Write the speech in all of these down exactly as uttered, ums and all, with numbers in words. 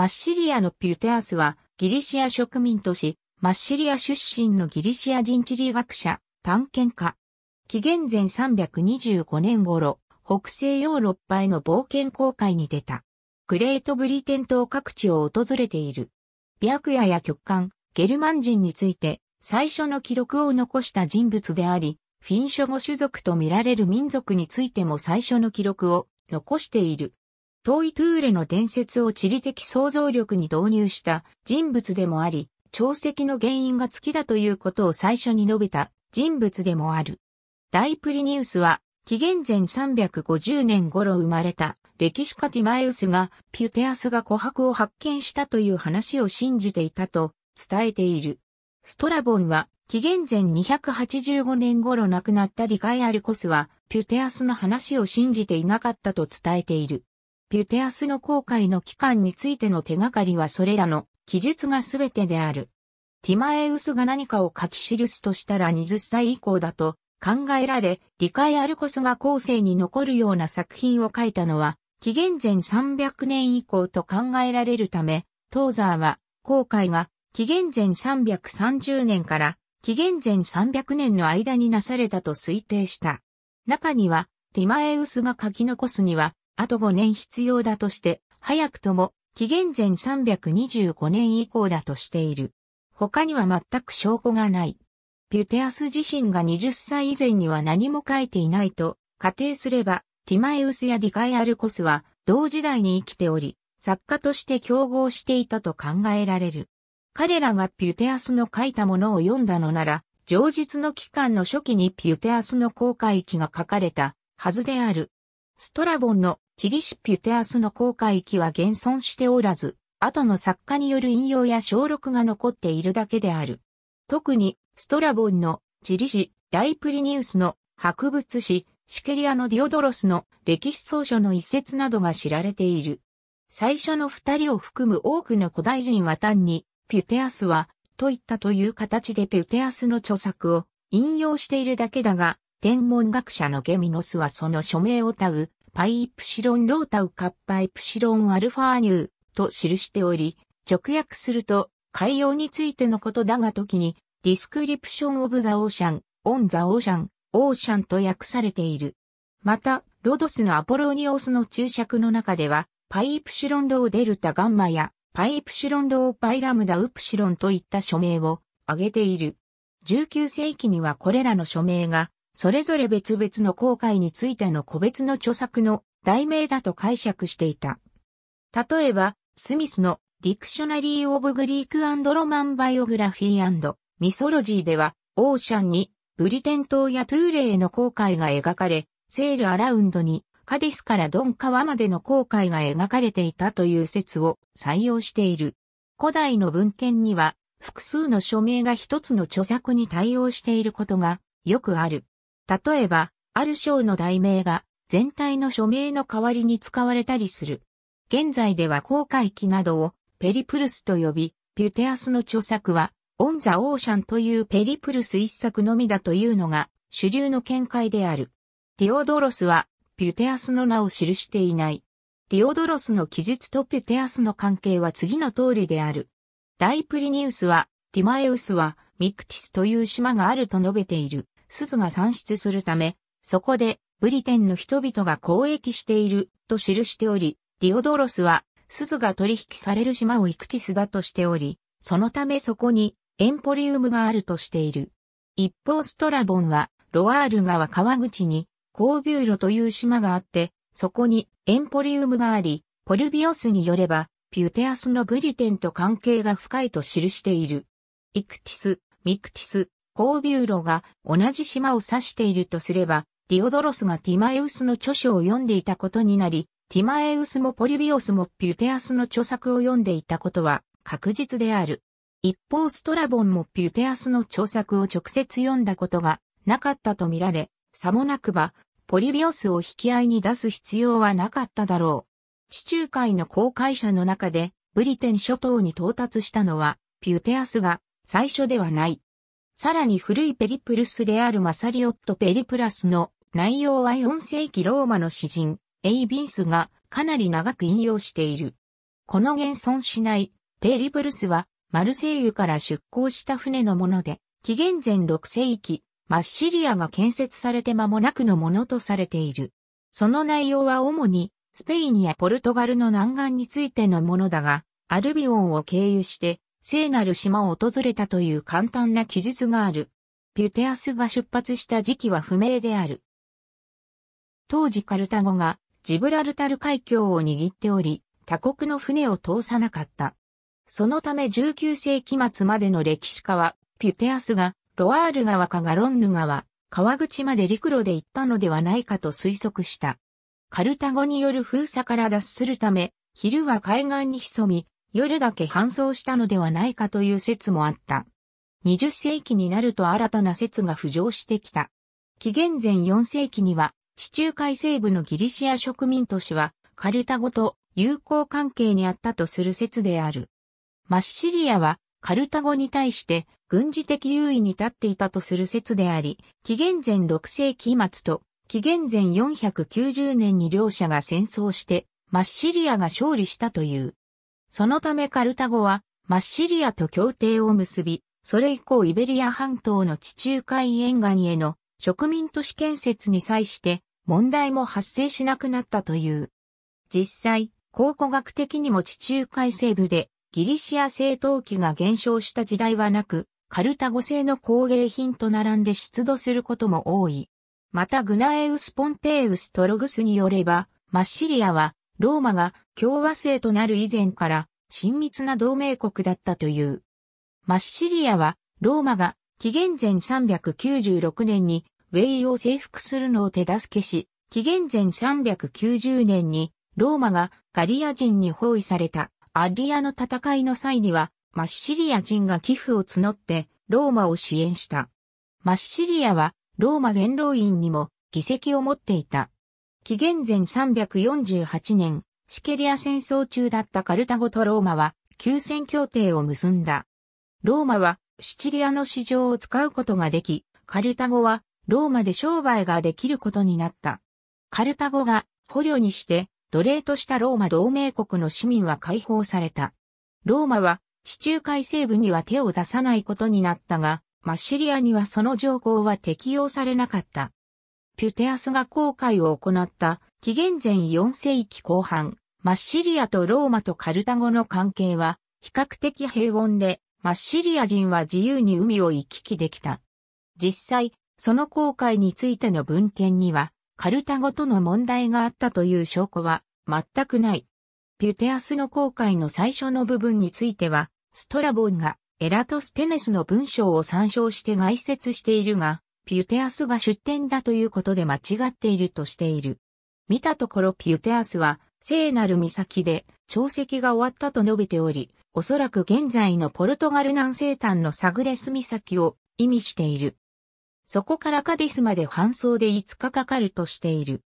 マッシリアのピュテアスはギリシア植民都市、マッシリア出身のギリシア人地理学者、探検家。紀元前さんびゃくにじゅうごねん頃、北西ヨーロッパへの冒険航海に出た。グレートブリテン島各地を訪れている。白夜や曲間、ゲルマン人について最初の記録を残した人物であり、フィン諸語種族と見られる民族についても最初の記録を残している。遠いトゥーレの伝説を地理的想像力に導入した人物でもあり、潮汐の原因が月だということを最初に述べた人物でもある。大プリニウスは紀元前さんびゃくごじゅうねん頃生まれた歴史家ティマエウスがピュテアスが琥珀を発見したという話を信じていたと伝えている。ストラボンは紀元前にひゃくはちじゅうごねん頃亡くなったリガイアルコスはピュテアスの話を信じていなかったと伝えている。ピュテアスの航海の期間についての手がかりはそれらの記述がすべてである。ティマエウスが何かを書き記すとしたらはたち以降だと考えられ、リガイアルコスが後世に残るような作品を書いたのは、紀元前さんびゃくねん以降と考えられるため、Tozerは、航海が紀元前さんびゃくさんじゅうねんから紀元前さんびゃくねんの間になされたと推定した。中には、ティマエウスが書き残すには、あとごねん必要だとして、早くとも、紀元前さんびゃくにじゅうごねん以降だとしている。他には全く証拠がない。ピュテアス自身がはたち以前には何も書いていないと仮定すれば、ティマエウスやリガイアルコスは同時代に生きており、作家として競合していたと考えられる。彼らがピュテアスの書いたものを読んだのなら、上述の期間の初期にピュテアスの航海記が書かれたはずである。ストラボンの地理史ピュテアスの航海記は現存しておらず、後の作家による引用や小録が残っているだけである。特に、ストラボンの地理史、大プリニウスの博物史、シケリアのディオドロスの歴史草書の一節などが知られている。最初の二人を含む多くの古代人は単に、ピュテアスは、といったという形でピュテアスの著作を引用しているだけだが、天文学者のゲミノスはその署名をタウ、パイプシロンロータウカッパイプシロンアルファーニューと記しており、直訳すると海洋についてのことだが時にディスクリプションオブザオーシャン、オンザオーシャン、オーシャンと訳されている。また、ロドスのアポロニオスの注釈の中では、パイプシロンローデルタガンマやパイプシロンローパイラムダウプシロンといった署名を挙げている。じゅうきゅうせいきにはこれらの署名が、それぞれ別々の航海についての個別の著作の題名だと解釈していた。例えば、スミスのディクショナリー・オブ・グリーク・アンド・ロマン・バイオグラフィー&ミソロジーでは、オーシャンにブリテン島やトゥーレへの航海が描かれ、セール・アラウンドにカディスからドン川までの航海が描かれていたという説を採用している。古代の文献には、複数の署名が一つの著作に対応していることがよくある。例えば、ある章の題名が全体の署名の代わりに使われたりする。現在では航海記などをペリプルスと呼び、ピュテアスの著作はオン・ザ・オーシャンというペリプルス一作のみだというのが主流の見解である。ディオドロスはピュテアスの名を記していない。ディオドロスの記述とピュテアスの関係は次の通りである。大プリニウスは、ティマエウスはMictisという島があると述べている。錫が産出するため、そこでブリテンの人々が交易していると記しており、ディオドロスは錫が取引される島をイクティスだとしており、そのためそこにエンポリウムがあるとしている。一方ストラボンはロワール川川口にコービューロという島があって、そこにエンポリウムがあり、ポルビオスによればピュテアスのブリテンと関係が深いと記している。イクティス、ミクティス、コービューロが同じ島を指しているとすれば、ディオドロスがティマエウスの著書を読んでいたことになり、ティマエウスもポルビオスもピュテアスの著作を読んでいたことは確実である。一方ストラボンもピュテアスの著作を直接読んだことがなかったとみられ、さもなくば、ポルビオスを引き合いに出す必要はなかっただろう。地中海の航海者の中で、ブリテン諸島に到達したのは、ピュテアスが最初ではない。さらに古いペリプルスであるマサリオット・ペリプラスの内容はよんせいきローマの詩人、エイビンスがかなり長く引用している。この現存しないペリブルスはマルセイユから出港した船のもので、紀元前ろくせいき、マッシリアが建設されて間もなくのものとされている。その内容は主にスペインやポルトガルの南岸についてのものだが、アルビオンを経由して聖なる島を訪れたという簡単な記述がある。ピュテアスが出発した時期は不明である。当時カルタゴがジブラルタル海峡を握っており、他国の船を通さなかった。そのためじゅうきゅうせいきまつまでの歴史家は、ピュテアスがロワール川かガロンヌ川、川口まで陸路で行ったのではないかと推測した。カルタゴによる封鎖から脱するため、昼は海岸に潜み、夜だけ搬送したのではないかという説もあった。にじゅっせいきになると新たな説が浮上してきた。紀元前よんせいきには、地中海西部のギリシア植民都市はカルタゴと友好関係にあったとする説である。マッシリアはカルタゴに対して軍事的優位に立っていたとする説であり、紀元前ろくせいきまつと紀元前よんひゃくきゅうじゅうねんに両者が戦争してマッシリアが勝利したという。そのためカルタゴはマッシリアと協定を結び、それ以降イベリア半島の地中海沿岸への植民都市建設に際して、問題も発生しなくなったという。実際、考古学的にも地中海西部でギリシア製陶器が減少した時代はなく、カルタゴ製の工芸品と並んで出土することも多い。またグナエウス・ポンペイウス・トログスによれば、マッシリアはローマが共和制となる以前から親密な同盟国だったという。マッシリアはローマが紀元前さんびゃくきゅうじゅうろくねんにウェイを征服するのを手助けし、紀元前さんびゃくきゅうじゅうねんにローマがガリア人に包囲されたアリアの戦いの際にはマッシリア人が寄付を募ってローマを支援した。マッシリアはローマ元老院にも議席を持っていた。紀元前さんびゃくよんじゅうはちねん、シケリア戦争中だったカルタゴとローマは休戦協定を結んだ。ローマはシチリアの市場を使うことができ、カルタゴはローマで商売ができることになった。カルタゴが捕虜にして奴隷としたローマ同盟国の市民は解放された。ローマは地中海西部には手を出さないことになったが、マッシリアにはその条項は適用されなかった。ピュテアスが航海を行った紀元前よんせいきこう半、マッシリアとローマとカルタゴの関係は比較的平穏で、マッシリア人は自由に海を行き来できた。実際、その航海についての文献には、カルタゴとの問題があったという証拠は全くない。ピュテアスの航海の最初の部分については、ストラボンがエラトステネスの文章を参照して概説しているが、ピュテアスが出典だということで間違っているとしている。見たところピュテアスは、聖なる岬で潮汐が終わったと述べており、おそらく現在のポルトガル南西端のサグレス岬を意味している。そこからカディスまで搬送でいつかかかるとしている。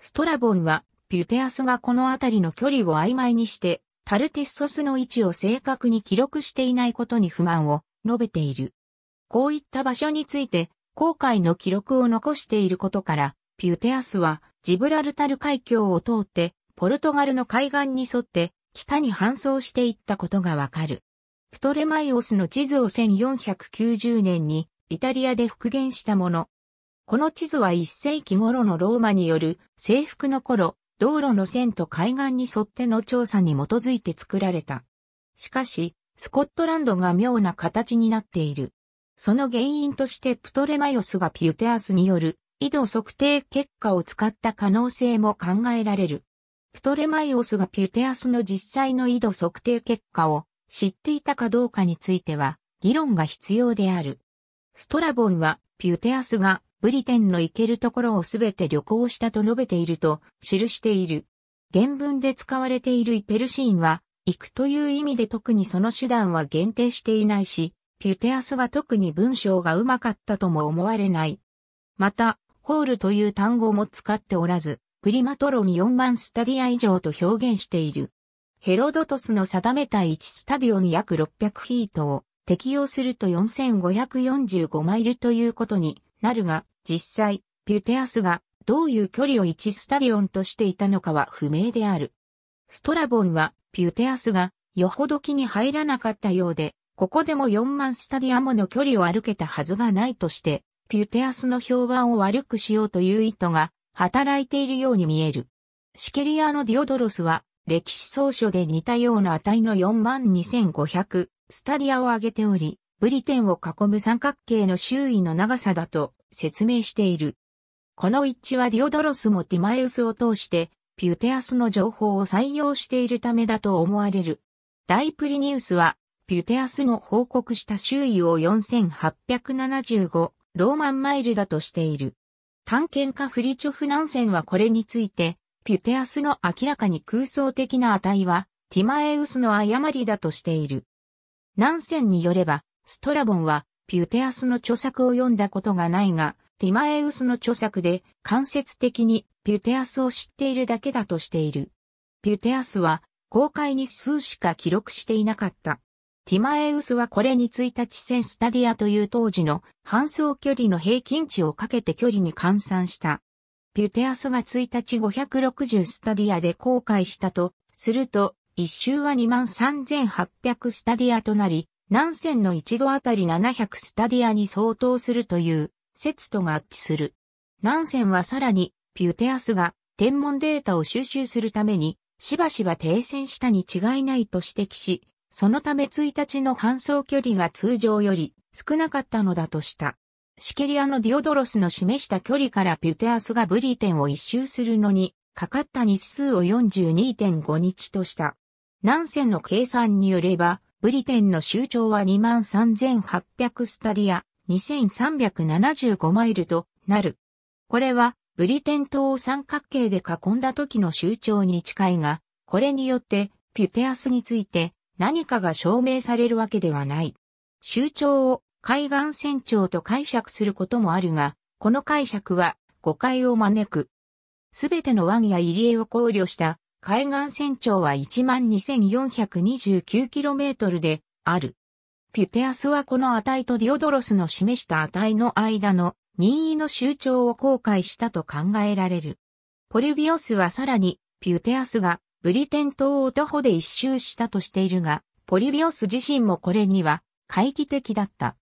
ストラボンは、ピュテアスがこの辺りの距離を曖昧にして、タルテッソスの位置を正確に記録していないことに不満を述べている。こういった場所について、航海の記録を残していることから、ピュテアスはジブラルタル海峡を通って、ポルトガルの海岸に沿って、北に搬送していったことがわかる。プトレマイオスの地図をせんよんひゃくきゅうじゅうねんに、イタリアで復元したもの。この地図はいいっせいきごろのローマによる征服の頃、道路の線と海岸に沿っての調査に基づいて作られた。しかし、スコットランドが妙な形になっている。その原因としてプトレマイオスがピュテアスによる緯度測定結果を使った可能性も考えられる。プトレマイオスがピュテアスの実際の緯度測定結果を知っていたかどうかについては議論が必要である。ストラボンは、ピュテアスが、ブリテンの行けるところをすべて旅行したと述べていると、記している。原文で使われているイペルシーンは、行くという意味で特にその手段は限定していないし、ピュテアスが特に文章がうまかったとも思われない。また、ホールという単語も使っておらず、プリマトロによんまんスタディア以上と表現している。ヘロドトスの定めたいちスタディオに約ろっぴゃくフィートを、適用するとよんせんごひゃくよんじゅうごマイルということになるが、実際、ピュテアスがどういう距離をいちスタディオンとしていたのかは不明である。ストラボンは、ピュテアスがよほど気に入らなかったようで、ここでもよんまんスタディアムの距離を歩けたはずがないとして、ピュテアスの評判を悪くしようという意図が働いているように見える。シケリアのディオドロスは歴史草書で似たような値の よんまんにせんごひゃく スタディアを挙げており、ブリテンを囲む三角形の周囲の長さだと説明している。この一致はディオドロスもティマエウスを通してピュテアスの情報を採用しているためだと思われる。大プリニウスはピュテアスの報告した周囲をよんせんはっぴゃくななじゅうごローマンマイルだとしている。探検家フリチョフ・ナンセンはこれについてピュテアスの明らかに空想的な値はティマエウスの誤りだとしている。ナンセンによればストラボンはピュテアスの著作を読んだことがないが、ティマエウスの著作で間接的にピュテアスを知っているだけだとしている。ピュテアスは公開日数しか記録していなかった。ティマエウスはこれにいちにちせんスタディアという当時の搬送距離の平均値をかけて距離に換算した。ピュテアスがいちにちごひゃくろくじゅうスタディアで公開したとすると、いっ周は にまんさんぜんはっぴゃく スタディアとなり、ナンセンの一度あたりななひゃくスタディアに相当するという説と合致する。ナンセンはさらに、ピュテアスが天文データを収集するために、しばしば停戦したに違いないと指摘し、そのためいちにちの搬送距離が通常より少なかったのだとした。シケリアのディオドロスの示した距離からピュテアスがブリテンを一周するのに、かかった日数を よんじゅうにてんご 日とした。ナンセンの計算によれば、ブリテンの周長は にまんさんぜんはっぴゃく スタディア、にせんさんびゃくななじゅうご マイルとなる。これは、ブリテン島を三角形で囲んだ時の周長に近いが、これによって、ピュテアスについて何かが証明されるわけではない。周長を海岸線長と解釈することもあるが、この解釈は誤解を招く。すべての湾や入り江を考慮した、海岸線長はい いちまんにせんよんひゃくにじゅうきゅうキロメートル である。ピュテアスはこの値とディオドロスの示した値の間の任意の周長を公開したと考えられる。ポルビオスはさらにピュテアスがブリテン島を徒歩で一周したとしているが、ポルビオス自身もこれには懐疑的だった。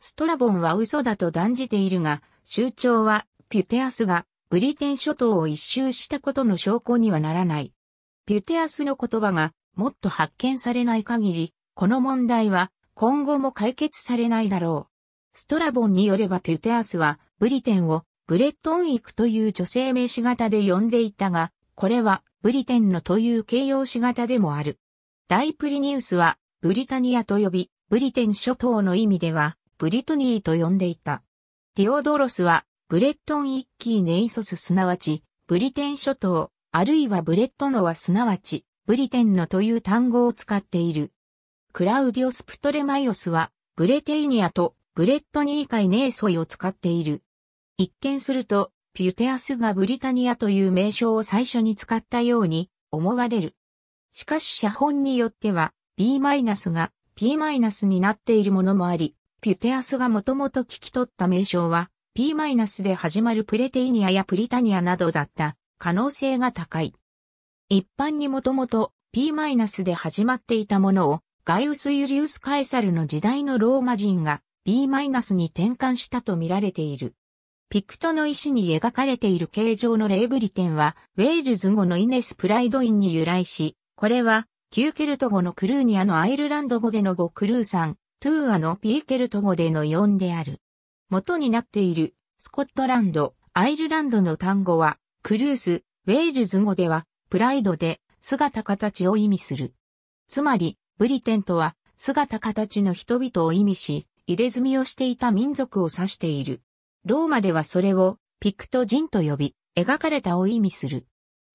ストラボンは嘘だと断じているが、周長はピュテアスがブリテン諸島を一周したことの証拠にはならない。ピュテアスの言葉がもっと発見されない限り、この問題は今後も解決されないだろう。ストラボンによればピュテアスはブリテンをブレットン域という女性名詞型で呼んでいたが、これはブリテンのという形容詞型でもある。大プリニウスはブリタニアと呼び、ブリテン諸島の意味ではブリトニーと呼んでいた。ティオドロスはブレットンイッキーネイソスすなわち、ブリテン諸島、あるいはブレットノはすなわち、ブリテンのという単語を使っている。クラウディオス・プトレマイオスは、ブレテイニアとブレットニーカイネーソイを使っている。一見すると、ピュテアスがブリタニアという名称を最初に使ったように思われる。しかし写本によっては、B- が P- になっているものもあり、ピュテアスがもともと聞き取った名称は、P- で始まるプレテイニアやプリタニアなどだった可能性が高い。一般にもともと P- で始まっていたものをガイウス・ユリウス・カエサルの時代のローマ人が B- に転換したと見られている。ピクトの石に描かれている形状のレイブリテンはウェールズ語のイネス・プライドインに由来し、これは旧ケルト語のクルーニアのアイルランド語での語クルーさん、トゥーアのピーケルト語でのよんである。元になっているスコットランド、アイルランドの単語はクルース、ウェールズ語ではプライドで姿形を意味する。つまりブリテンとは姿形の人々を意味し、入れ墨をしていた民族を指している。ローマではそれをピクト人と呼び、描かれたを意味する。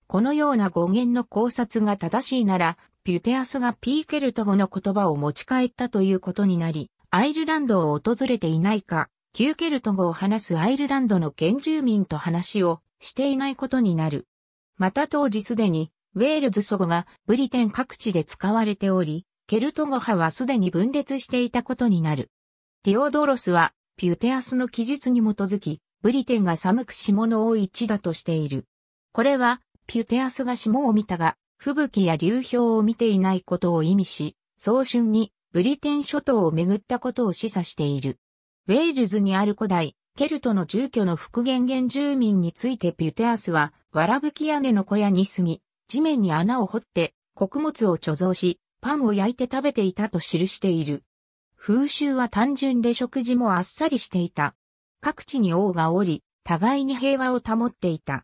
このような語源の考察が正しいなら、ピュテアスがピーケルト語の言葉を持ち帰ったということになり、アイルランドを訪れていないか、旧ケルト語を話すアイルランドの原住民と話をしていないことになる。また当時すでにウェールズ祖語がブリテン各地で使われており、ケルト語派はすでに分裂していたことになる。ティオドロスはピュテアスの記述に基づき、ブリテンが寒く霜の多い地だとしている。これはピュテアスが霜を見たが、吹雪や流氷を見ていないことを意味し、早春にブリテン諸島を巡ったことを示唆している。ウェールズにある古代、ケルトの住居の復元原住民についてピュテアスは、わらぶき屋根の小屋に住み、地面に穴を掘って、穀物を貯蔵し、パンを焼いて食べていたと記している。風習は単純で食事もあっさりしていた。各地に王がおり、互いに平和を保っていた。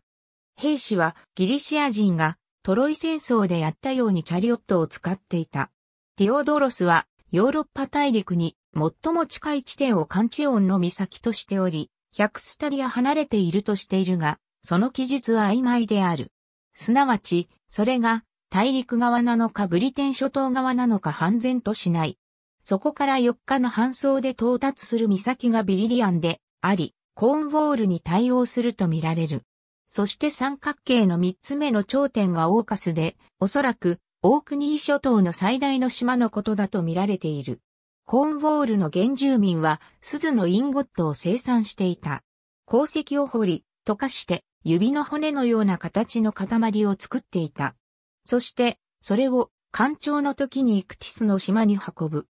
兵士はギリシア人がトロイ戦争でやったようにチャリオットを使っていた。ティオドロスはヨーロッパ大陸に最も近い地点をカンチオンの岬としており、ひゃくスタディア離れているとしているが、その記述は曖昧である。すなわち、それが大陸側なのかブリテン諸島側なのか判然としない。そこからよっかの搬送で到達する岬がビリリアンであり、コーンウォールに対応すると見られる。そして三角形の三つ目の頂点がオーカスで、おそらくオークニー諸島の最大の島のことだと見られている。コーンウォールの原住民は、鈴のインゴットを生産していた。鉱石を掘り、溶かして、指の骨のような形の塊を作っていた。そして、それを、干潮の時にMictisの島に運ぶ。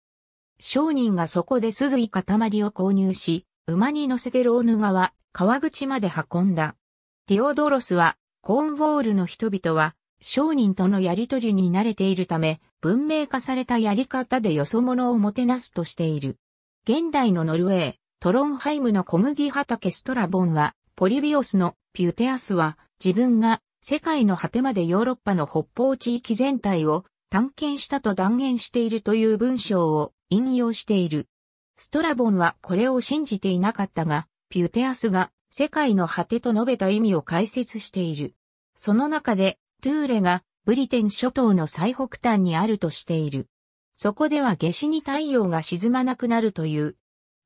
商人がそこで鈴い塊を購入し、馬に乗せてローヌ川、川口まで運んだ。ティオドロスは、コーンウォールの人々は、商人とのやりとりに慣れているため、文明化されたやり方でよそ者をもてなすとしている。現代のノルウェー、トロンハイムの小麦畑ストラボンは、ポリビオスのピュテアスは、自分が世界の果てまでヨーロッパの北方地域全体を探検したと断言しているという文章を引用している。ストラボンはこれを信じていなかったが、ピュテアスが世界の果てと述べた意味を解説している。その中で、トゥーレがブリテン諸島の最北端にあるとしている。そこでは夏至に太陽が沈まなくなるという。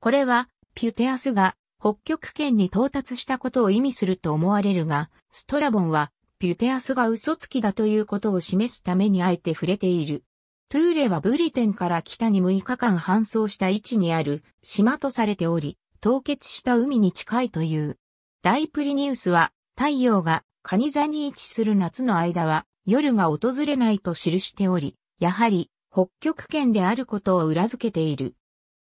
これはピュテアスが北極圏に到達したことを意味すると思われるが、ストラボンはピュテアスが嘘つきだということを示すためにあえて触れている。トゥーレはブリテンから北にむいかかん搬送した位置にある島とされており、凍結した海に近いという。大プリニウスは太陽が蟹座に位置する夏の間は夜が訪れないと記しており、やはり北極圏であることを裏付けている。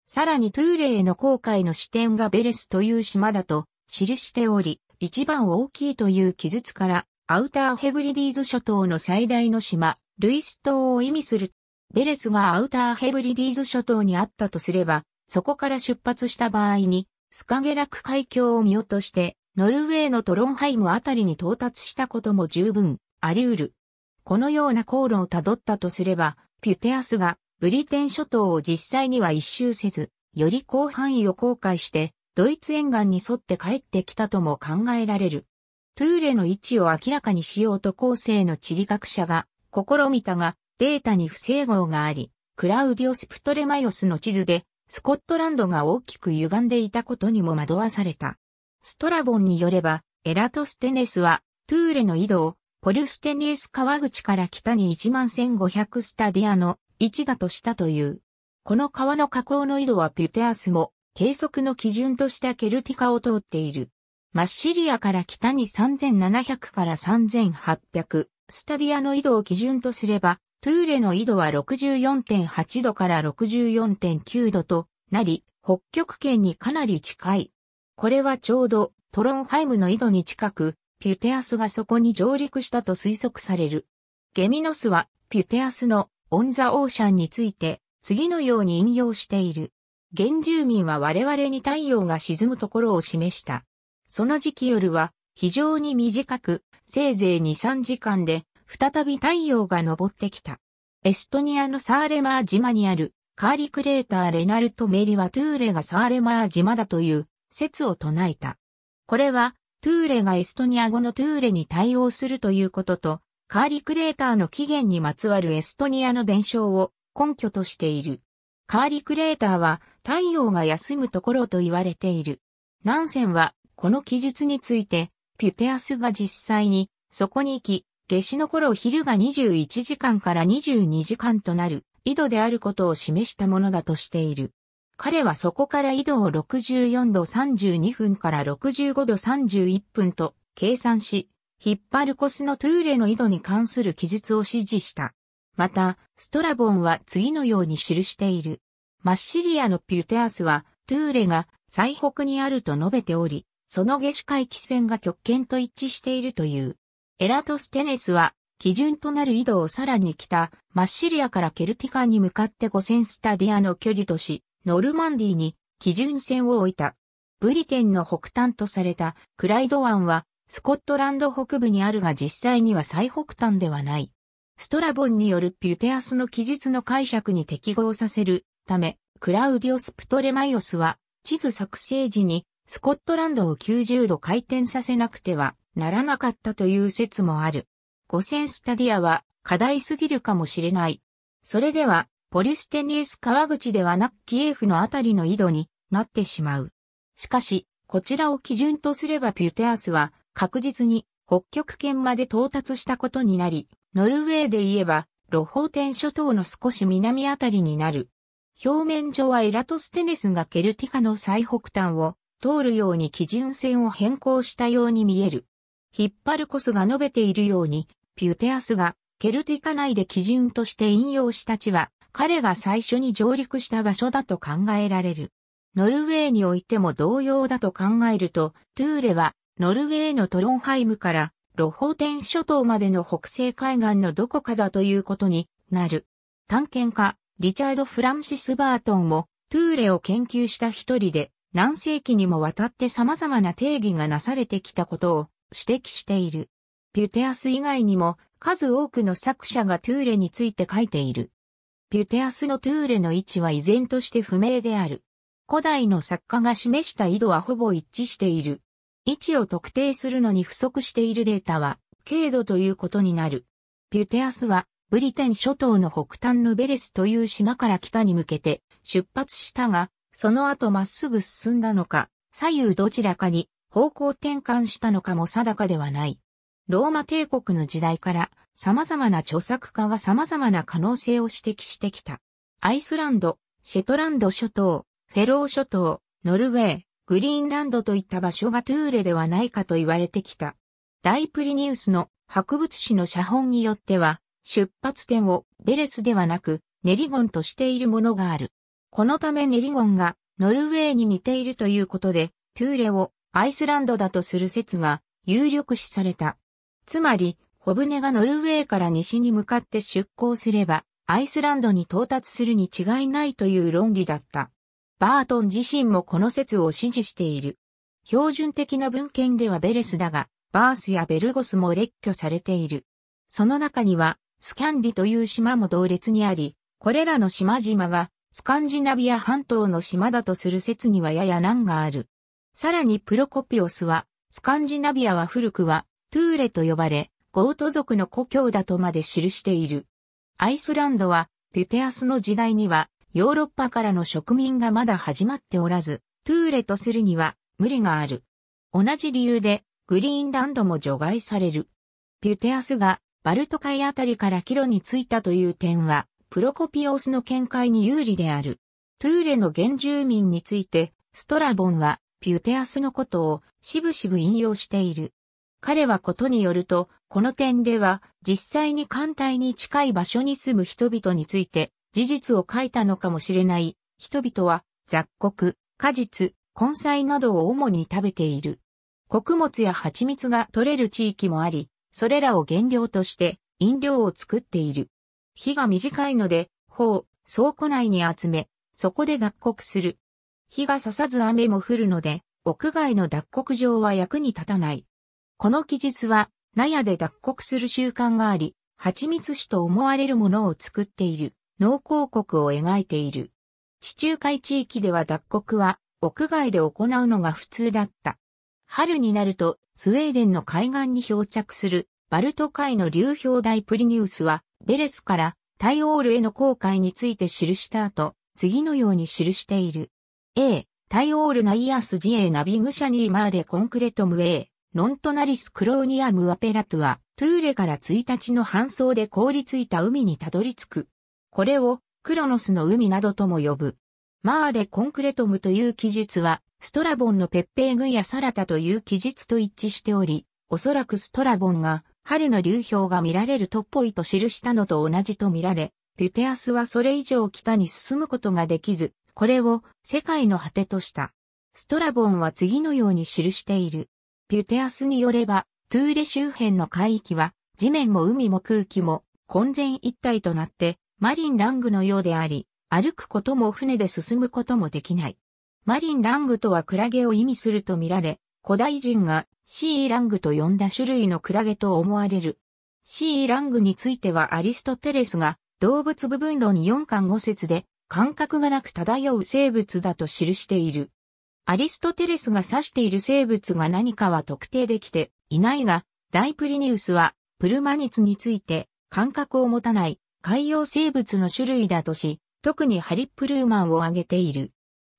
さらにトゥーレへの航海の視点がベレスという島だと記しており、一番大きいという記述からアウターヘブリディーズ諸島の最大の島、ルイス島を意味する。ベレスがアウターヘブリディーズ諸島にあったとすれば、そこから出発した場合に、スカゲラク海峡を見落として、ノルウェーのトロンハイムあたりに到達したことも十分あり得る。このような航路をたどったとすれば、ピュテアスがブリテン諸島を実際には一周せず、より広範囲を航海して、ドイツ沿岸に沿って帰ってきたとも考えられる。トゥーレの位置を明らかにしようと後世の地理学者が試みたが、データに不整合があり、クラウディオス・プトレマイオスの地図で、スコットランドが大きく歪んでいたことにも惑わされた。ストラボンによれば、エラトステネスは、トゥーレの井戸を、ポリュステニエス川口から北に いちまんせんごひゃく スタディアの位置だとしたという。この川の河口の井戸はピュテアスも、計測の基準としたケルティカを通っている。マッシリアから北に さんぜんななひゃく からさんぜんはっぴゃく、スタディアの井戸を基準とすれば、トゥーレの緯度は ろくじゅうよんてんはち 度から ろくじゅうよんてんきゅう 度となり、北極圏にかなり近い。これはちょうどトロンハイムの緯度に近く、ピュテアスがそこに上陸したと推測される。ゲミノスはピュテアスのオン・ザ・オーシャンについて次のように引用している。原住民は我々に太陽が沈むところを示した。その時期夜は非常に短く、せいぜい にさん 時間で、再び太陽が昇ってきた。エストニアのサーレマー島にあるカーリクレーターレナルト・メリはトゥーレがサーレマー島だという説を唱えた。これはトゥーレがエストニア語のトゥーレに対応するということとカーリクレーターの起源にまつわるエストニアの伝承を根拠としている。カーリクレーターは太陽が休むところと言われている。ナンセンはこの記述についてピュテアスが実際にそこに行き、夏至の頃昼がにじゅういちじかんからにじゅうにじかんとなる緯度であることを示したものだとしている。彼はそこから緯度をろくじゅうよんどさんじゅうにふんからろくじゅうごどさんじゅういっぷんと計算し、ヒッパルコスのトゥーレの井戸に関する記述を指示した。また、ストラボンは次のように記している。マッシリアのピュテアスは、トゥーレが最北にあると述べており、その夏至回帰線が極限と一致しているという。エラトステネスは、基準となる井戸をさらに北、マッシリアからケルティカに向かってごせんスタディアの距離とし、ノルマンディに基準線を置いた。ブリテンの北端とされたクライド湾は、スコットランド北部にあるが実際には最北端ではない。ストラボンによるピュテアスの記述の解釈に適合させるため、クラウディオス・プトレマイオスは地図作成時にスコットランドをきゅうじゅうど回転させなくてはならなかったという説もある。ごせんスタディアは過大すぎるかもしれない。それではポリュステニエス川口ではなくキエフのあたりの井戸になってしまう。しかし、こちらを基準とすればピュテアスは確実に北極圏まで到達したことになり、ノルウェーで言えば、ロホーテン諸島の少し南あたりになる。表面上はエラトステネスがケルティカの最北端を通るように基準線を変更したように見える。ヒッパルコスが述べているように、ピュテアスがケルティカ内で基準として引用した地は、彼が最初に上陸した場所だと考えられる。ノルウェーにおいても同様だと考えると、トゥーレはノルウェーのトロンハイムから、ロホーテン諸島までの北西海岸のどこかだということになる。探検家、リチャード・フランシス・バートンも、トゥーレを研究した一人で、何世紀にもわたって様々な定義がなされてきたことを指摘している。ピュテアス以外にも、数多くの作者がトゥーレについて書いている。ピュテアスのトゥーレの位置は依然として不明である。古代の作家が示した井戸はほぼ一致している。位置を特定するのに不足しているデータは、軽度ということになる。ピュテアスは、ブリテン諸島の北端のベレスという島から北に向けて出発したが、その後まっすぐ進んだのか、左右どちらかに方向転換したのかも定かではない。ローマ帝国の時代から、様々な著作家が様々な可能性を指摘してきた。アイスランド、シェトランド諸島、フェロー諸島、ノルウェー、グリーンランドといった場所がトゥーレではないかと言われてきた。大プリニウスの博物誌の写本によっては、出発点をベレスではなくネリゴンとしているものがある。このためネリゴンがノルウェーに似ているということで、トゥーレをアイスランドだとする説が有力視された。つまり、小舟がノルウェーから西に向かって出港すれば、アイスランドに到達するに違いないという論理だった。バートン自身もこの説を支持している。標準的な文献ではベレスだが、バースやベルゴスも列挙されている。その中には、スキャンディという島も同列にあり、これらの島々が、スカンジナビア半島の島だとする説にはやや難がある。さらにプロコピオスは、スカンジナビアは古くは、トゥーレと呼ばれ、ゴート族の故郷だとまで記している。アイスランドは、ピュテアスの時代には、ヨーロッパからの植民がまだ始まっておらず、トゥーレとするには無理がある。同じ理由でグリーンランドも除外される。ピュテアスがバルト海あたりから帰路に着いたという点は、プロコピオスの見解に有利である。トゥーレの原住民について、ストラボンはピュテアスのことをしぶしぶ引用している。彼はことによると、この点では実際に艦隊に近い場所に住む人々について、事実を書いたのかもしれない。人々は雑穀、果実、根菜などを主に食べている。穀物や蜂蜜が取れる地域もあり、それらを原料として飲料を作っている。日が短いので、穂を倉庫内に集め、そこで脱穀する。日が差さず雨も降るので、屋外の脱穀場は役に立たない。この記述は、納屋で脱穀する習慣があり、蜂蜜酒と思われるものを作っている。農耕国を描いている。地中海地域では脱穀は屋外で行うのが普通だった。春になるとスウェーデンの海岸に漂着するバルト海の流氷大プリニウスはベレスからタイオールへの航海について記した後、次のように記している。A、タイオールナイアスジエナビグシャニーマーレコンクレトム A、ノントナリスクローニアムアペラトゥア、トゥーレからついたちの搬送で凍りついた海にたどり着く。これをクロノスの海などとも呼ぶ。マーレ・コンクレトムという記述は、ストラボンのペッペーグやサラタという記述と一致しており、おそらくストラボンが春の流氷が見られるとっぽいと記したのと同じと見られ、ピュテアスはそれ以上北に進むことができず、これを世界の果てとした。ストラボンは次のように記している。ピュテアスによれば、トゥーレ周辺の海域は、地面も海も空気も混然一体となって、マリンラングのようであり、歩くことも船で進むこともできない。マリンラングとはクラゲを意味すると見られ、古代人がシーラングと呼んだ種類のクラゲと思われる。シーラングについてはアリストテレスが動物部分論よんかんごせつで感覚がなく漂う生物だと記している。アリストテレスが指している生物が何かは特定できていないが、大プリニウスはプルマニツについて感覚を持たない海洋生物の種類だとし、特にハリップルーマンを挙げている。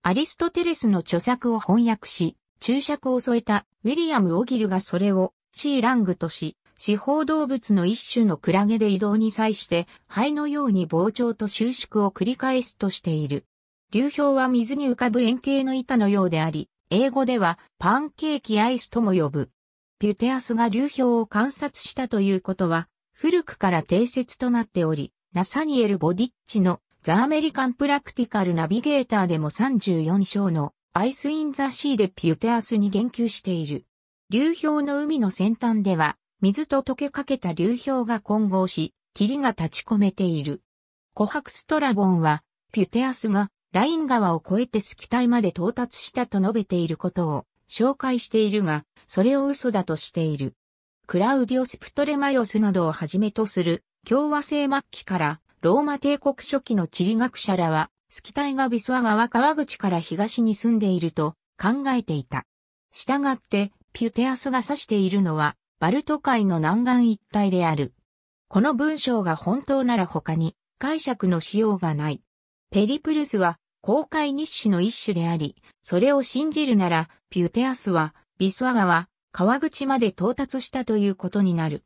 アリストテレスの著作を翻訳し、注釈を添えたウィリアム・オギルがそれをシーラングとし、四方動物の一種のクラゲで移動に際して肺のように膨張と収縮を繰り返すとしている。流氷は水に浮かぶ円形の板のようであり、英語ではパンケーキアイスとも呼ぶ。ピュテアスが流氷を観察したということは、古くから定説となっており、ナサニエル・ボディッチのザ・アメリカン・プラクティカル・ナビゲーターでもさんじゅうよんしょうのアイス・イン・ザ・シーでピュテアスに言及している。流氷の海の先端では、水と溶けかけた流氷が混合し、霧が立ち込めている。琥珀ストラボンは、ピュテアスがライン川を越えてスキタイまで到達したと述べていることを紹介しているが、それを嘘だとしている。クラウディオス・プトレマイオスなどをはじめとする共和政末期からローマ帝国初期の地理学者らはスキタイがビスワ川川口から東に住んでいると考えていた。したがってピュテアスが指しているのはバルト海の南岸一帯である。この文章が本当なら他に解釈のしようがない。ペリプルスは航海日誌の一種であり、それを信じるならピュテアスはビスワ川川口まで到達したということになる。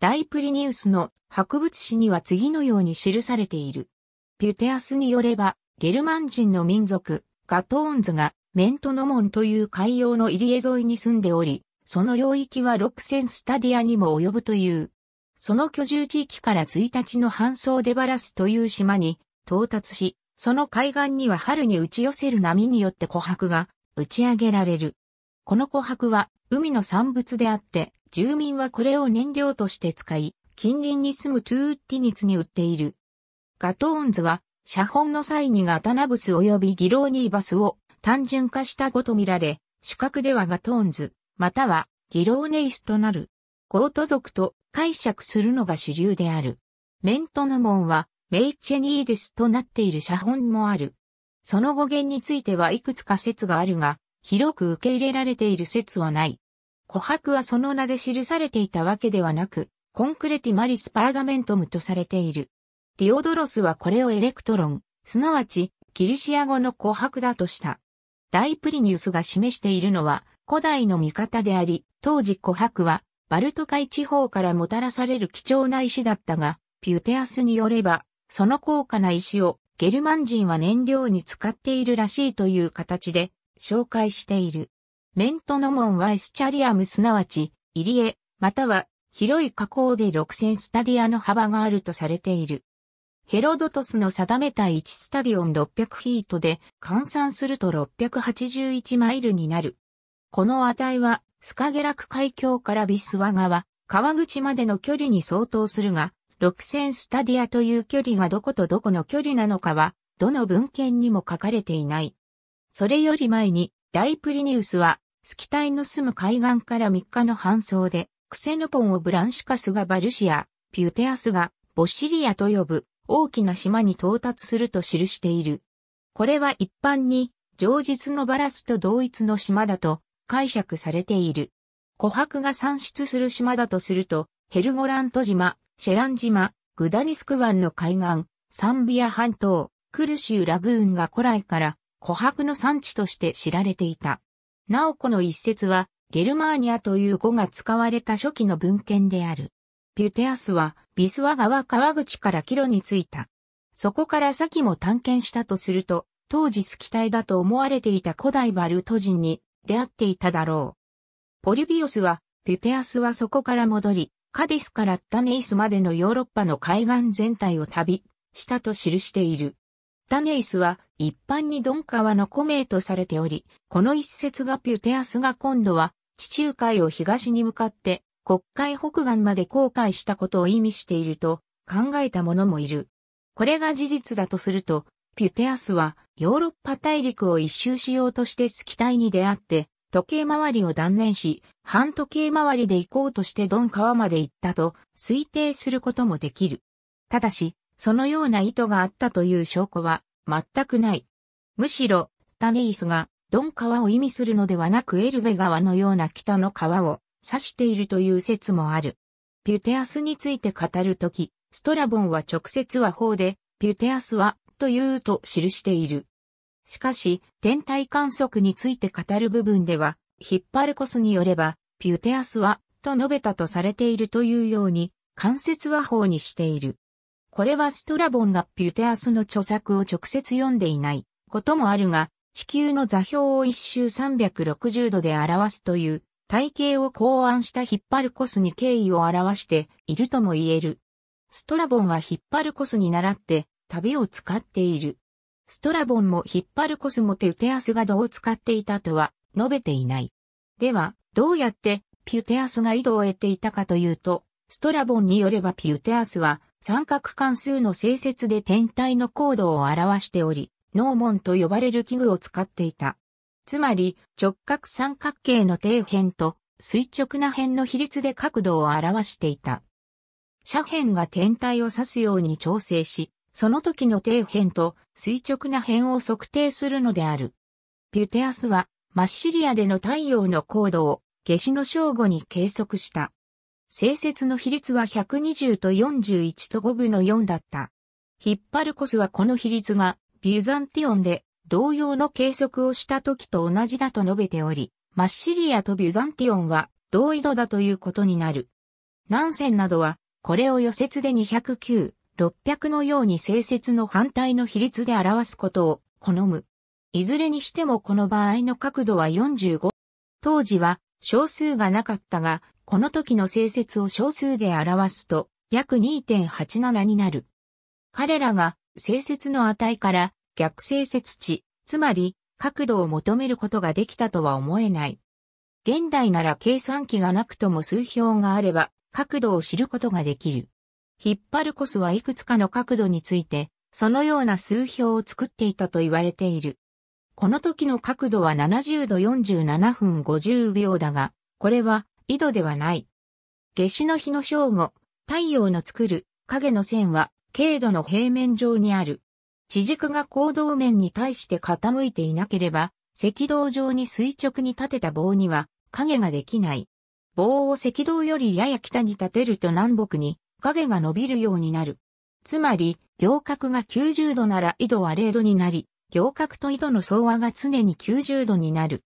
大プリニウスの博物誌には次のように記されている。ピュテアスによれば、ゲルマン人の民族、ガトーンズがメントノモンという海洋の入り江沿いに住んでおり、その領域はろくせんスタディアにも及ぶという。その居住地域からいちにちの搬送デバラスという島に到達し、その海岸には春に打ち寄せる波によって琥珀が打ち上げられる。この琥珀は海の産物であって、住民はこれを燃料として使い、近隣に住むトゥーッティニツに売っている。ガトーンズは、写本の際にガタナブス及びギローニーバスを単純化した語と見られ、主格ではガトーンズ、またはギローネイスとなる。ゴート族と解釈するのが主流である。メントノモンは、メイチェニーデスとなっている写本もある。その語源についてはいくつか説があるが、広く受け入れられている説はない。琥珀はその名で記されていたわけではなく、コンクレティマリスパーガメントムとされている。ディオドロスはこれをエレクトロン、すなわちギリシア語の琥珀だとした。大プリニウスが示しているのは古代の見方であり、当時琥珀はバルト海地方からもたらされる貴重な石だったが、ピュテアスによれば、その高価な石をゲルマン人は燃料に使っているらしいという形で、紹介している。メントノモンはエスチャリアムすなわち、入り江、または広い河口でろくせんスタディアの幅があるとされている。ヘロドトスの定めたいちスタディオンろっぴゃくフィートで換算するとろっぴゃくはちじゅういちマイルになる。この値はスカゲラク海峡からビスワ川、川口までの距離に相当するが、ろくせんスタディアという距離がどことどこの距離なのかは、どの文献にも書かれていない。それより前に、大プリニウスは、スキタイの住む海岸からみっかの搬送で、クセノポンをブランシカスがバルシア、ピュテアスがボシリアと呼ぶ大きな島に到達すると記している。これは一般に、上述のバラスと同一の島だと解釈されている。琥珀が産出する島だとすると、ヘルゴラント島、シェラン島、グダニスク湾の海岸、サンビア半島、クルシューラグーンが古来から、琥珀の産地として知られていた。なおこの一節は、ゲルマーニアという語が使われた初期の文献である。ピュテアスは、ビスワ川川口から帰路に着いた。そこから先も探検したとすると、当時スキタイだと思われていた古代バルト人に出会っていただろう。ポリビオスは、リュテアスはそこから戻り、カディスからタネイスまでのヨーロッパの海岸全体を旅したと記している。タネイスは一般にドン川の湖名とされており、この一節がピュテアスが今度は地中海を東に向かって黒海北岸まで航海したことを意味していると考えた者もいる。これが事実だとすると、ピュテアスはヨーロッパ大陸を一周しようとしてスキタイに出会って、時計回りを断念し、反時計回りで行こうとしてドン川まで行ったと推定することもできる。ただし、そのような意図があったという証拠は全くない。むしろ、タネイスがドン川を意味するのではなくエルベ川のような北の川を指しているという説もある。ピュテアスについて語るとき、ストラボンは直接は法で、ピュテアスはというと記している。しかし、天体観測について語る部分では、ヒッパルコスによれば、ピュテアスは、と述べたとされているというように、間接和法にしている。これはストラボンがピュテアスの著作を直接読んでいないこともあるが、地球の座標を一周さんびゃくろくじゅうどで表すという体系を考案したヒッパルコスに敬意を表しているとも言える。ストラボンはヒッパルコスに倣って、旅を使っている。ストラボンもヒッパルコスもピュテアスが度を使っていたとは述べていない。では、どうやってピュテアスが緯度を得ていたかというと、ストラボンによればピュテアスは三角関数の整節で天体の高度を表しており、ノーモンと呼ばれる器具を使っていた。つまり、直角三角形の底辺と垂直な辺の比率で角度を表していた。斜辺が天体を指すように調整し、その時の底辺と垂直な辺を測定するのである。ピュテアスはマッシリアでの太陽の高度を夏至の正午に計測した。整節の比率はひゃくにじゅうとよんじゅういちとごぶのよんだった。ヒッパルコスはこの比率がビュザンティオンで同様の計測をした時と同じだと述べており、マッシリアとビュザンティオンは同緯度だということになる。ナンセンなどはこれを予説でにひゃくきゅう、ろっぴゃくのように整節の反対の比率で表すことを好む。いずれにしてもこの場合の角度はよんじゅうご。当時は小数がなかったが、この時の整節を小数で表すと約 にてんはちなな になる。彼らが整節の値から逆整節値、つまり角度を求めることができたとは思えない。現代なら計算機がなくとも数表があれば角度を知ることができる。ヒッパルコスはいくつかの角度について、そのような数表を作っていたと言われている。この時の角度はななじゅうどよんじゅうななふんごじゅうびょうだが、これは緯度ではない。夏至の日の正午、太陽の作る影の線は経度の平面上にある。地軸が行動面に対して傾いていなければ、赤道上に垂直に立てた棒には影ができない。棒を赤道よりやや北に立てると南北に、影が伸びるようになる。つまり、仰角がきゅうじゅうどなら緯度はれいどになり、仰角と緯度の相和が常にきゅうじゅうどになる。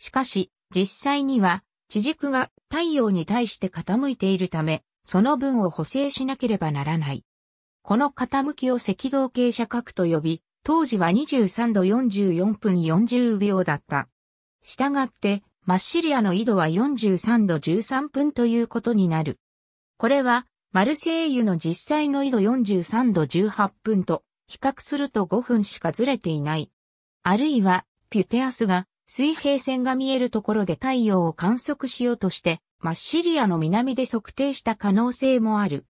しかし、実際には、地軸が太陽に対して傾いているため、その分を補正しなければならない。この傾きを赤道傾斜角と呼び、当時はにじゅうさんどよんじゅうよんふんよんじゅうびょうだった。したがって、マッシリアの緯度はよんじゅうさんどじゅうさんぷんということになる。これは、マルセイユの実際の緯度よんじゅうさんどじゅうはっぷんと比較するとごふんしかずれていない。あるいは、ピュテアスが水平線が見えるところで太陽を観測しようとして、マッシリアの南で測定した可能性もある。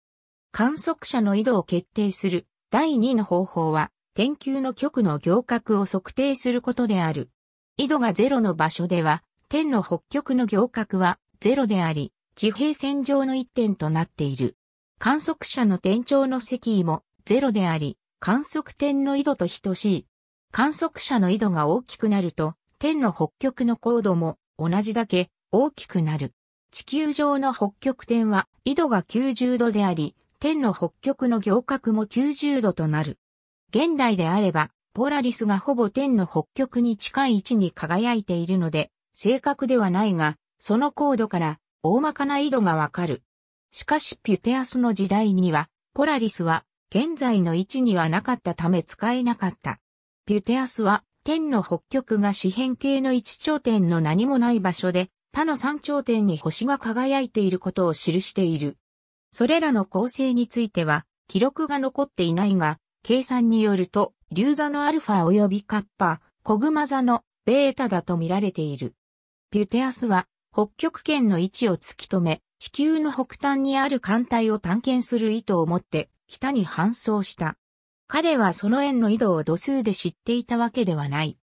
観測者の緯度を決定するだいにの方法は、天球の極の仰角を測定することである。緯度がゼロの場所では、天の北極の仰角はゼロであり、地平線上の一点となっている。観測者の天頂の赤緯もゼロであり、観測点の緯度と等しい。観測者の緯度が大きくなると、天の北極の高度も同じだけ大きくなる。地球上の北極点は緯度がきゅうじゅうどであり、天の北極の仰角もきゅうじゅうどとなる。現代であれば、ポラリスがほぼ天の北極に近い位置に輝いているので、正確ではないが、その高度から大まかな緯度がわかる。しかしピュテアスの時代には、ポラリスは現在の位置にはなかったため使えなかった。ピュテアスは天の北極が四辺形の一頂点の何もない場所で、他の山頂点に星が輝いていることを記している。それらの構成については記録が残っていないが、計算によると、竜座のアルファ及びカッパ、子熊座のベータだと見られている。ピュテアスは北極圏の位置を突き止め、地球の北端にある環帯を探検する意図を持って北に搬送した。彼はその円の緯度を度数で知っていたわけではない。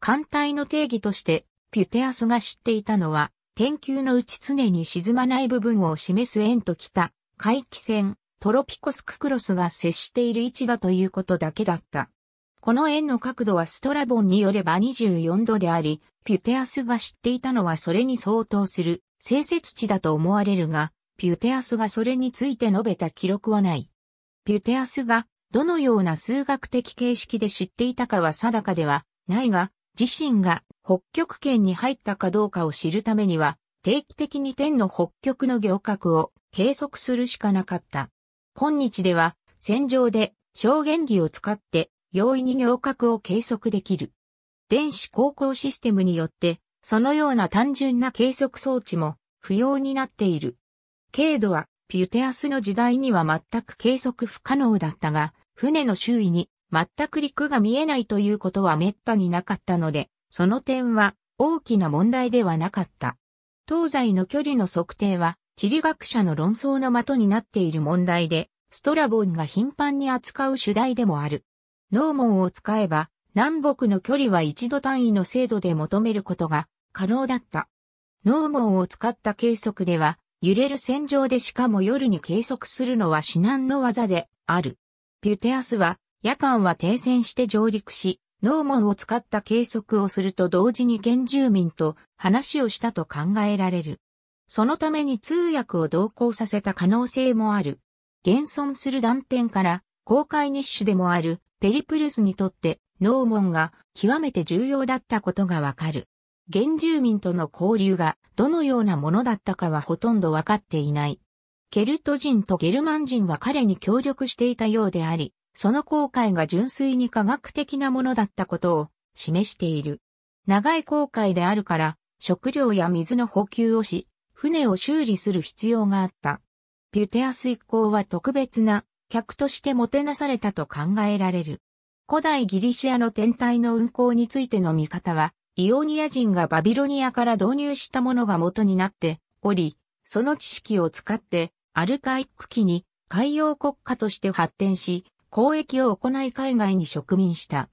環帯の定義として、ピュテアスが知っていたのは、天球のうち常に沈まない部分を示す円と北、回帰線、トロピコスククロスが接している位置だということだけだった。この円の角度はストラボンによればにじゅうよんどであり、ピュテアスが知っていたのはそれに相当する正節値だと思われるが、ピュテアスがそれについて述べた記録はない。ピュテアスがどのような数学的形式で知っていたかは定かではないが、自身が北極圏に入ったかどうかを知るためには、定期的に天の北極の行角を計測するしかなかった。今日では、線上で証言儀を使って容易に行角を計測できる。電子航行システムによって、そのような単純な計測装置も不要になっている。経度は、ピュテアスの時代には全く計測不可能だったが、船の周囲に全く陸が見えないということは滅多になかったので、その点は大きな問題ではなかった。東西の距離の測定は、地理学者の論争の的になっている問題で、ストラボンが頻繁に扱う主題でもある。ノーモンを使えば、南北の距離はいちど単位の精度で求めることが可能だった。ノーモンを使った計測では、揺れる線上でしかも夜に計測するのは至難の業である。ピュテアスは、夜間は停船して上陸し、ノーモンを使った計測をすると同時に原住民と話をしたと考えられる。そのために通訳を同行させた可能性もある。現存する断片から、航海日誌でもあるペリプルスにとって、ノーモンが極めて重要だったことがわかる。原住民との交流がどのようなものだったかはほとんどわかっていない。ケルト人とゲルマン人は彼に協力していたようであり、その航海が純粋に科学的なものだったことを示している。長い航海であるから、食料や水の補給をし、船を修理する必要があった。ピュテアス一行は特別な客としてもてなされたと考えられる。古代ギリシアの天体の運行についての見方は、イオニア人がバビロニアから導入したものが元になっており、その知識を使ってアルカイック期に海洋国家として発展し、交易を行い海外に植民した。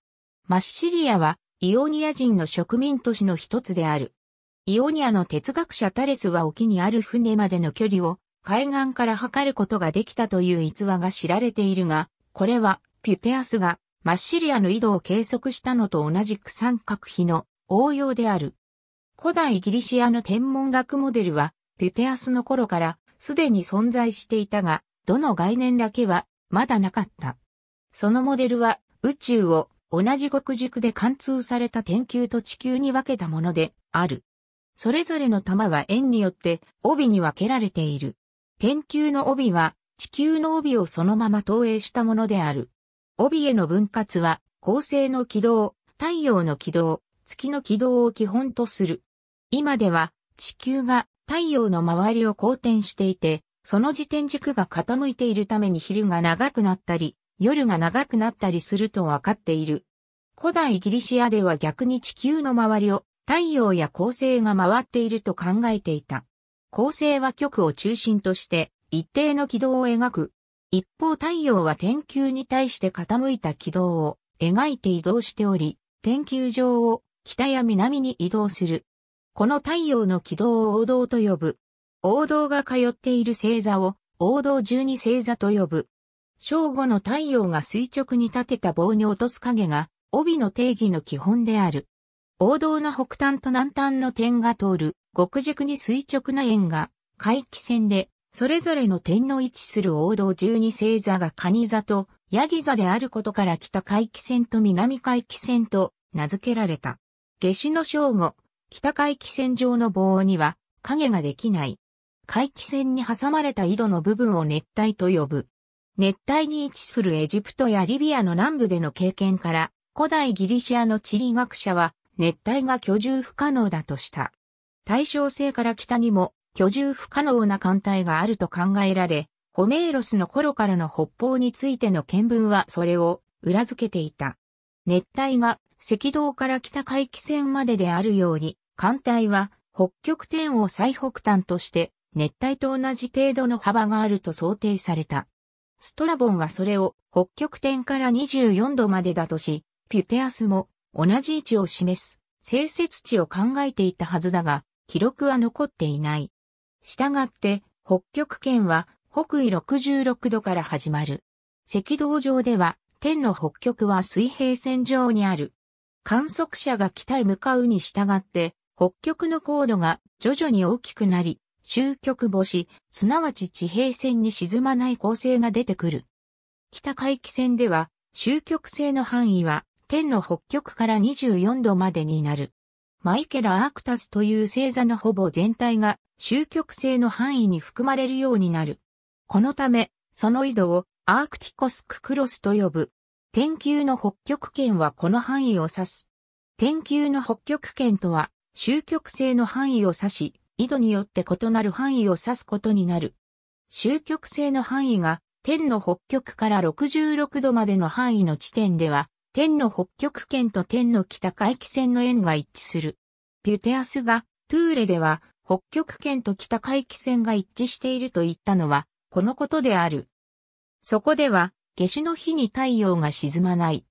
マッシリアはイオニア人の植民都市の一つである。イオニアの哲学者タレスは沖にある船までの距離を海岸から測ることができたという逸話が知られているが、これはピュテアスがマッシリアの緯度を計測したのと同じく三角比の応用である。古代ギリシアの天文学モデルはピュテアスの頃からすでに存在していたが、どの概念だけはまだなかった。そのモデルは宇宙を同じ極軸で貫通された天球と地球に分けたものである。それぞれの玉は円によって帯に分けられている。天球の帯は地球の帯をそのまま投影したものである。帯への分割は恒星の軌道、太陽の軌道、月の軌道を基本とする。今では地球が太陽の周りを公転していて、その自転軸が傾いているために昼が長くなったり、夜が長くなったりすると分かっている。古代ギリシアでは逆に地球の周りを太陽や恒星が回っていると考えていた。恒星は極を中心として一定の軌道を描く。一方太陽は天球に対して傾いた軌道を描いて移動しており、天球上を北や南に移動する。この太陽の軌道を王道と呼ぶ。王道が通っている星座を王道十二星座と呼ぶ。正午の太陽が垂直に立てた棒に落とす影が帯の定義の基本である。王道の北端と南端の点が通る極軸に垂直な円が回帰線で、それぞれの点の位置する王道十二星座が蟹座とヤギ座であることから北回帰線と南回帰線と名付けられた。夏至の正午、北回帰線上の棒には影ができない。回帰線に挟まれた緯度の部分を熱帯と呼ぶ。熱帯に位置するエジプトやリビアの南部での経験から、古代ギリシアの地理学者は熱帯が居住不可能だとした。大正世から北にも居住不可能な艦隊があると考えられ、ホメーロスの頃からの北方についての見聞はそれを裏付けていた。熱帯が赤道から北回帰線までであるように、艦隊は北極点を最北端として熱帯と同じ程度の幅があると想定された。ストラボンはそれを北極点からにじゅうよんどまでだとし、ピュテアスも同じ位置を示す正節値を考えていたはずだが、記録は残っていない。したがって北極圏は北緯ろくじゅうろくどから始まる。赤道上では点の北極は水平線上にある。観測者が北へ向かうに従って、北極の高度が徐々に大きくなり、終極星、すなわち地平線に沈まない構成が出てくる。北回帰線では、終極星の範囲は、点の北極からにじゅうよんどまでになる。マイケラ・アークタスという星座のほぼ全体が、終極星の範囲に含まれるようになる。このため、その緯度をアークティコス・ククロスと呼ぶ。点球の北極圏はこの範囲を指す。点球の北極圏とは、終極星の範囲を指し、緯度によって異なる範囲を指すことになる。終極星の範囲が、点の北極からろくじゅうろくどまでの範囲の地点では、点の北極圏と点の北回帰線の円が一致する。ピュテアスが、トゥーレでは、北極圏と北回帰線が一致していると言ったのは、このことである。そこでは、夏至の日に太陽が沈まない。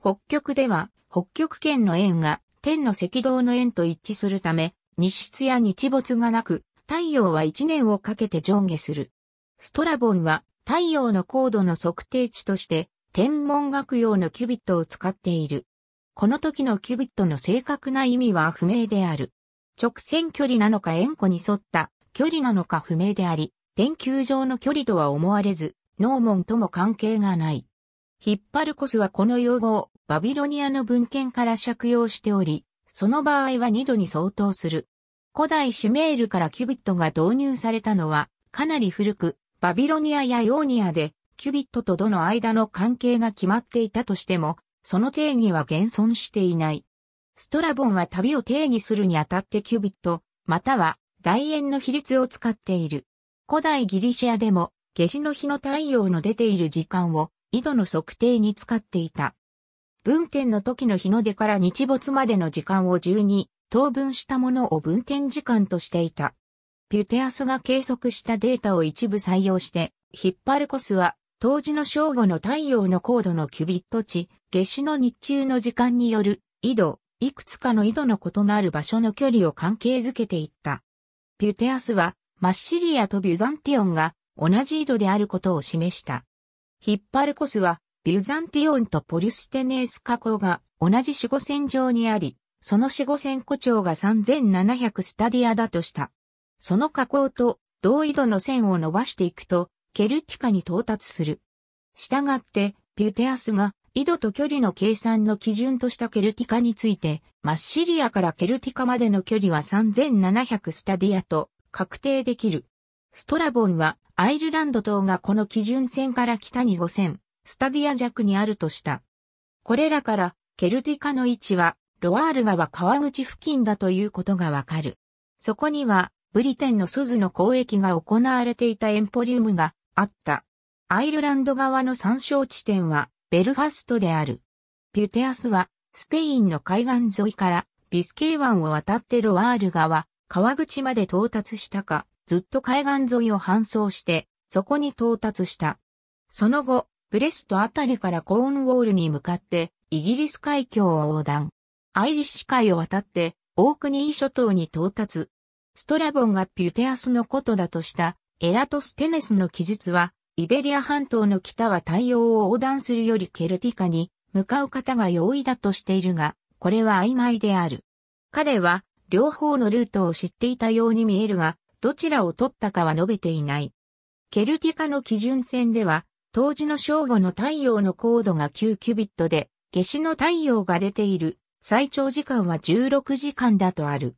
北極では、北極圏の円が、天の赤道の円と一致するため、日食や日没がなく、太陽は一年をかけて上下する。ストラボンは、太陽の高度の測定値として、天文学用のキュビットを使っている。この時のキュビットの正確な意味は不明である。直線距離なのか円弧に沿った距離なのか不明であり、点球上の距離とは思われず、ノーモンとも関係がない。ヒッパルコスはこの用語をバビロニアの文献から借用しており、その場合はにどに相当する。古代シュメールからキュビットが導入されたのはかなり古く、バビロニアやヨーニアでキュビットと度の間の関係が決まっていたとしても、その定義は現存していない。ストラボンは旅を定義するにあたってキュビット、または大円の比率を使っている。古代ギリシアでも、夏至の日の太陽の出ている時間を、緯度の測定に使っていた。分点の時の日の出から日没までの時間をじゅうに等分したものを分点時間としていた。ピュテアスが計測したデータを一部採用して、ヒッパルコスは、冬至の正午の太陽の高度のキュビット値、夏至の日中の時間による、緯度、いくつかの緯度の異なる場所の距離を関係づけていった。ピュテアスは、マッシリアとビュザンティオンが、同じ緯度であることを示した。ヒッパルコスは、ビュザンティオンとポリュステネース火口が同じ死後線上にあり、その死後線弧長がさんぜんななひゃくスタディアだとした。その火口と同緯度の線を伸ばしていくと、ケルティカに到達する。したがって、ピュテアスが緯度と距離の計算の基準としたケルティカについて、マッシリアからケルティカまでの距離はさんぜんななひゃくスタディアと確定できる。ストラボンは、アイルランド島がこの基準線から北にごせん、スタディア弱にあるとした。これらから、ケルティカの位置は、ロワール川川口付近だということがわかる。そこには、ブリテンのスズの交易が行われていたエンポリウムがあった。アイルランド側の参照地点は、ベルファストである。ピュテアスは、スペインの海岸沿いから、ビスケー湾を渡ってロワール川川口まで到達したか、ずっと海岸沿いを搬送して、そこに到達した。その後、ブレストあたりからコーンウォールに向かって、イギリス海峡を横断。アイリッシュ海を渡って、オークニー諸島に到達。ストラボンがピュテアスのことだとした、エラトステネスの記述は、イベリア半島の北は太陽を横断するよりケルティカに向かう方が容易だとしているが、これは曖昧である。彼は、両方のルートを知っていたように見えるが、どちらを取ったかは述べていない。ケルティカの基準線では、冬至の正午の太陽の高度がきゅうキュビットで、夏至の太陽が出ている最長時間はじゅうろくじかんだとある。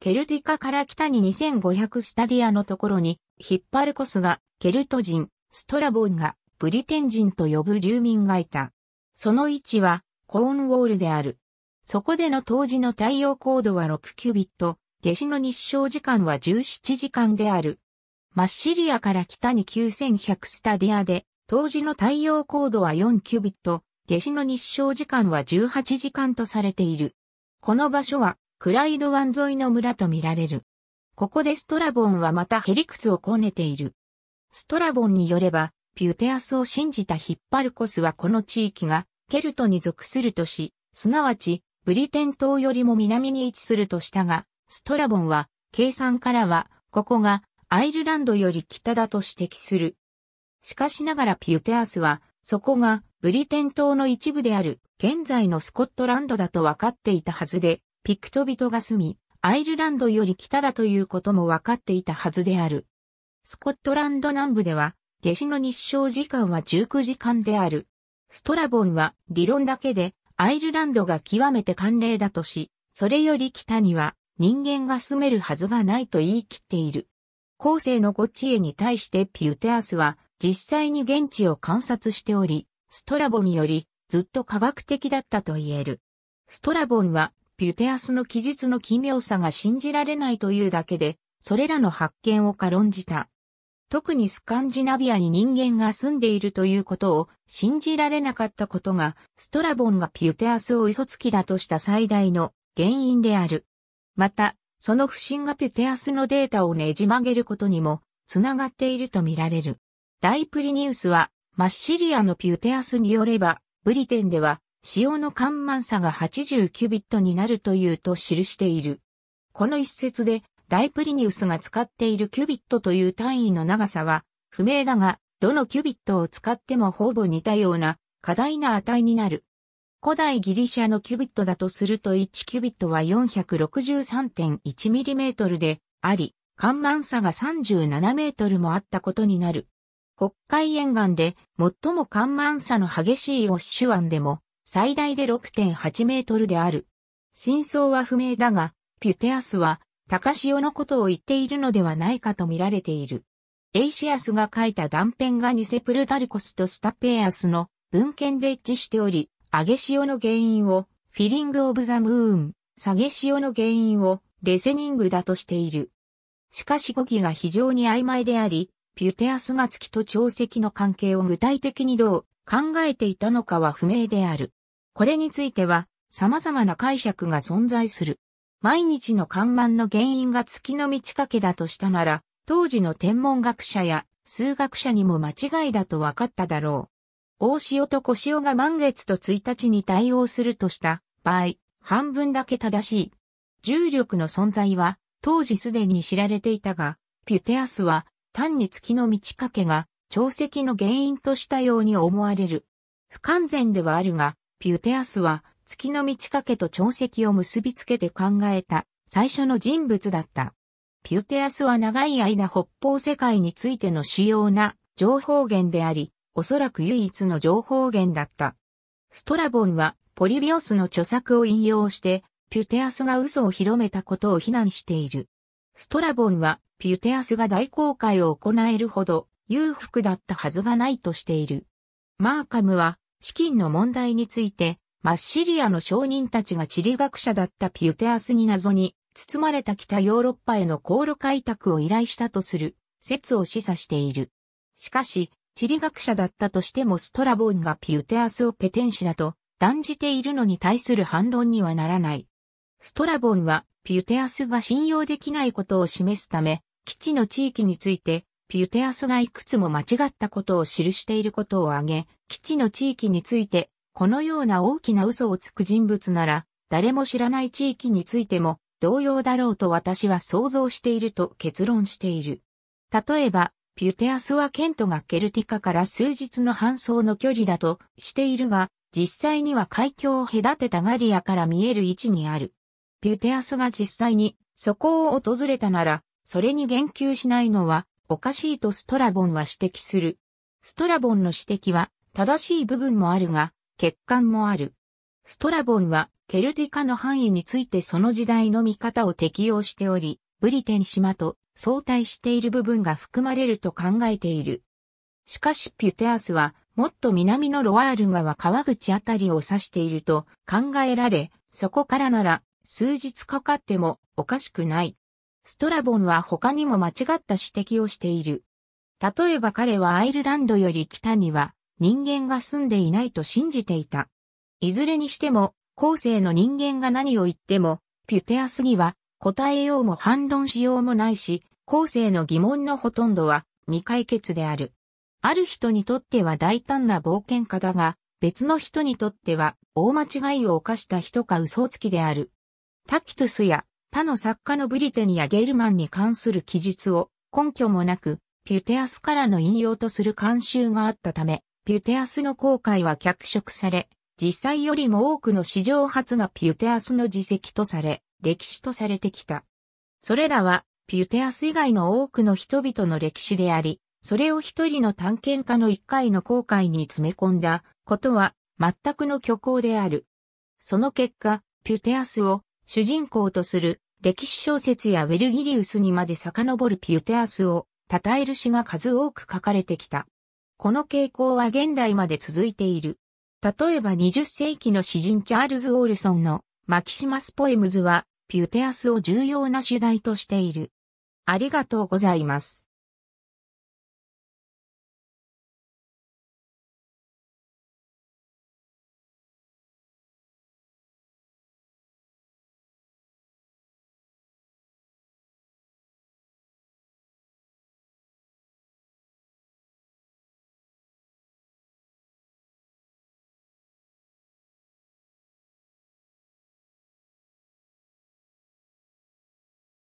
ケルティカから北ににせんごひゃくスタディアのところに、ヒッパルコスがケルト人、ストラボンがブリテン人と呼ぶ住民がいた。その位置はコーンウォールである。そこでの冬至の太陽高度はろくキュビット、夏至の日照時間はじゅうななじかんである。マッシリアから北にきゅうせんひゃくスタディアで、冬至の太陽高度はよんキュビット、夏至の日照時間はじゅうはちじかんとされている。この場所は、クライド湾沿いの村と見られる。ここでストラボンはまたへ理屈をこねている。ストラボンによれば、ピュテアスを信じたヒッパルコスはこの地域が、ケルトに属するとし、すなわち、ブリテン島よりも南に位置するとしたが、ストラボンは、計算からは、ここが、アイルランドより北だと指摘する。しかしながらピュテアスは、そこがブリテン島の一部である現在のスコットランドだと分かっていたはずで、ピクト人が住み、アイルランドより北だということも分かっていたはずである。スコットランド南部では、夏至の日照時間はじゅうくじかんである。ストラボンは理論だけで、アイルランドが極めて寒冷だとし、それより北には人間が住めるはずがないと言い切っている。後世のゴチエに対してピュテアスは実際に現地を観察しており、ストラボによりずっと科学的だったと言える。ストラボンはピュテアスの記述の奇妙さが信じられないというだけで、それらの発見を軽んじた。特にスカンジナビアに人間が住んでいるということを信じられなかったことが、ストラボンがピュテアスを嘘つきだとした最大の原因である。また、その不信がピュテアスのデータをねじ曲げることにもつながっていると見られる。大プリニウスはマッシリアのピュテアスによれば、ブリテンでは潮の干満差がはちじゅうキュビットになるというと記している。この一節で大プリニウスが使っているキュビットという単位の長さは不明だが、どのキュビットを使ってもほぼ似たような過大な値になる。古代ギリシャのキュビットだとするといちキュビットは よんひゃくろくじゅうさんてんいちミリメートル であり、干満差がさんじゅうななメートルもあったことになる。北海沿岸で最も干満差の激しいオッシュ湾でも最大で ろくてんはちメートルである。真相は不明だが、ピュテアスは高潮のことを言っているのではないかと見られている。エイシアスが書いた断片がニセプルタルコスとスタペアスの文献で一致しており、上げ潮の原因をフィリング・オブ・ザ・ムーン、下げ潮の原因をレセニングだとしている。しかし語義が非常に曖昧であり、ピュテアスが月と潮汐の関係を具体的にどう考えていたのかは不明である。これについては様々な解釈が存在する。毎日の干満の原因が月の満ち欠けだとしたなら、当時の天文学者や数学者にも間違いだと分かっただろう。大潮と小潮が満月とついたちに対応するとした場合、半分だけ正しい。重力の存在は当時すでに知られていたが、ピュテアスは単に月の満ち欠けが潮汐の原因としたように思われる。不完全ではあるが、ピュテアスは月の満ち欠けと潮汐を結びつけて考えた最初の人物だった。ピュテアスは長い間北方世界についての主要な情報源であり、おそらく唯一の情報源だった。ストラボンはポリビオスの著作を引用して、ピュテアスが嘘を広めたことを非難している。ストラボンはピュテアスが大航海を行えるほど裕福だったはずがないとしている。マーカムは資金の問題について、マッシリアの商人たちが地理学者だったピュテアスに謎に包まれた北ヨーロッパへの航路開拓を依頼したとする説を示唆している。しかし、地理学者だったとしてもストラボンがピュテアスをペテン師だと断じているのに対する反論にはならない。ストラボンはピュテアスが信用できないことを示すため、基地の地域についてピュテアスがいくつも間違ったことを記していることを挙げ、基地の地域についてこのような大きな嘘をつく人物なら、誰も知らない地域についても同様だろうと私は想像していると結論している。例えば、ピュテアスはケントがケルティカから数日の搬送の距離だとしているが、実際には海峡を隔てたガリアから見える位置にある。ピュテアスが実際にそこを訪れたなら、それに言及しないのはおかしいとストラボンは指摘する。ストラボンの指摘は正しい部分もあるが、欠陥もある。ストラボンはケルティカの範囲についてその時代の見方を適用しており、ブリテン島と相対している部分が含まれると考えている。しかしピュテアスはもっと南のロワール川は川口あたりを指していると考えられ、そこからなら数日かかってもおかしくない。ストラボンは他にも間違った指摘をしている。例えば彼はアイルランドより北には人間が住んでいないと信じていた。いずれにしても、後世の人間が何を言っても、ピュテアスには答えようも反論しようもないし、後世の疑問のほとんどは未解決である。ある人にとっては大胆な冒険家だが、別の人にとっては大間違いを犯した人か嘘つきである。タキトゥスや他の作家のブリテニやゲルマンに関する記述を根拠もなくピュテアスからの引用とする慣習があったため、ピュテアスの後悔は脚色され、実際よりも多くの史上初がピュテアスの事績とされ、歴史とされてきた。それらはピュテアス以外の多くの人々の歴史であり、それを一人の探検家の一回の後悔に詰め込んだことは全くの虚構である。その結果、ピュテアスを主人公とする歴史小説やウェルギリウスにまで遡るピュテアスを称える詩が数多く書かれてきた。この傾向は現代まで続いている。例えばにじゅっ世紀の詩人チャールズ・オールソンのマキシマス・ポエムズはピュテアスを重要な主題としている。ありがとうございます。